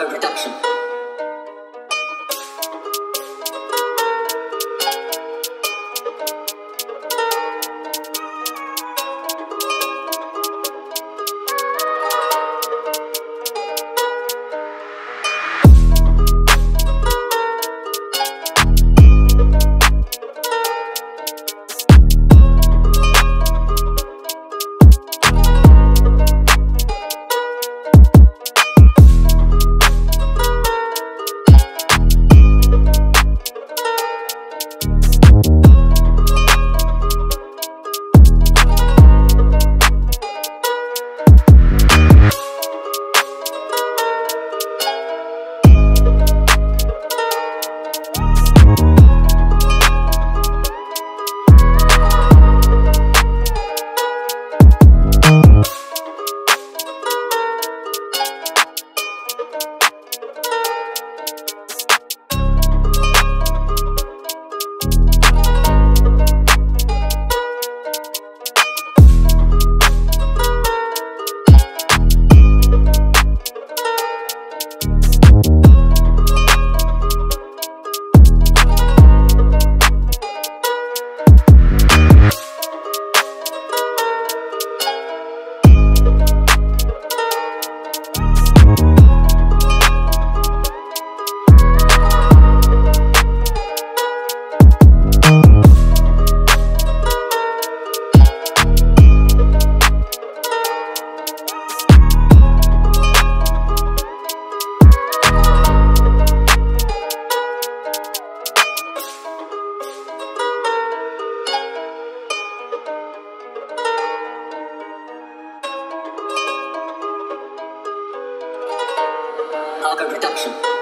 Walker production. Production.